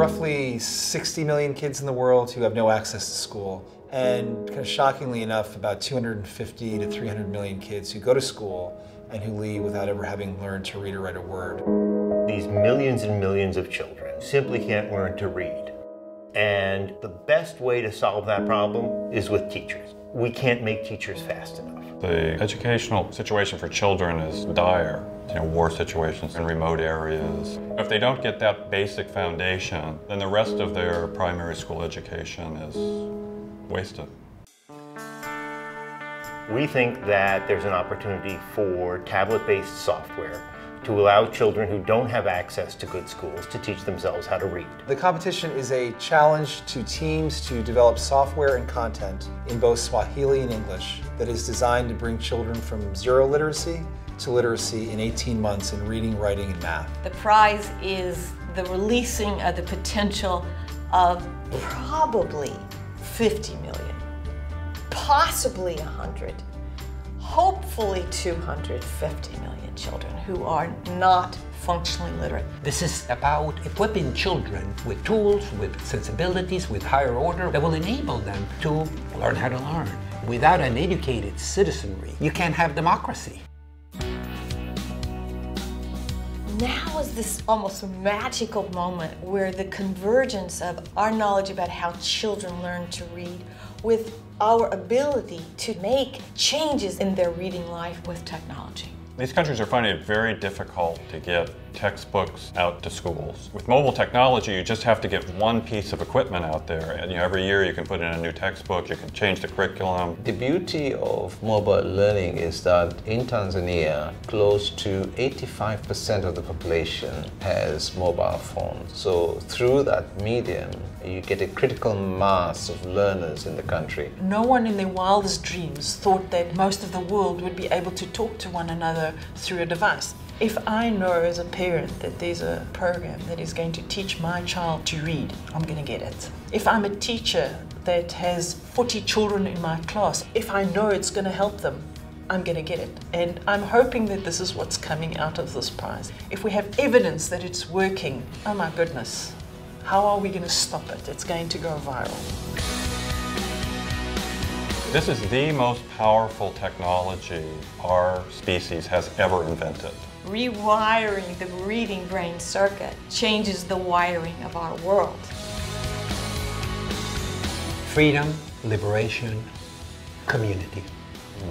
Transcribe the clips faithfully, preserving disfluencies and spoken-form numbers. roughly sixty million kids in the world who have no access to school. And kind of shockingly enough, about two hundred fifty to three hundred million kids who go to school and who leave without ever having learned to read or write a word. These millions and millions of children simply can't learn to read. And the best way to solve that problem is with teachers. We can't make teachers fast enough. The educational situation for children is dire. You know, war situations in remote areas. If they don't get that basic foundation, then the rest of their primary school education is wasted. We think that there's an opportunity for tablet-based software to allow children who don't have access to good schools to teach themselves how to read. The competition is a challenge to teams to develop software and content in both Swahili and English that is designed to bring children from zero literacy to literacy in eighteen months in reading, writing, and math. The prize is the releasing of the potential of probably fifty million, possibly one hundred. Hopefully two hundred fifty million children who are not functionally literate. This is about equipping children with tools, with sensibilities, with higher order that will enable them to learn how to learn. Without an educated citizenry, you can't have democracy. Now is this almost magical moment where the convergence of our knowledge about how children learn to read with our ability to make changes in their reading life with technology. These countries are finding it very difficult to get textbooks out to schools. With mobile technology, you just have to get one piece of equipment out there. And, you know, every year you can put in a new textbook, you can change the curriculum. The beauty of mobile learning is that in Tanzania, close to eighty-five percent of the population has mobile phones. So through that medium, you get a critical mass of learners in the country. No one in their wildest dreams thought that most of the world would be able to talk to one another through a device. If I know as a parent that there's a program that is going to teach my child to read, I'm going to get it. If I'm a teacher that has forty children in my class, if I know it's going to help them, I'm going to get it. And I'm hoping that this is what's coming out of this prize. If we have evidence that it's working, oh my goodness, how are we going to stop it? It's going to go viral. This is the most powerful technology our species has ever invented. Rewiring the reading brain circuit changes the wiring of our world. Freedom, liberation, community.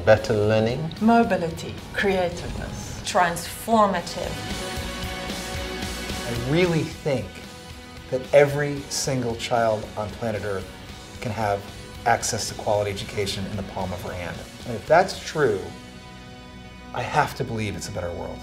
Better learning. Mobility, creativeness. Transformative. I really think that every single child on planet Earth can have access to quality education in the palm of her hand. And if that's true, I have to believe it's a better world.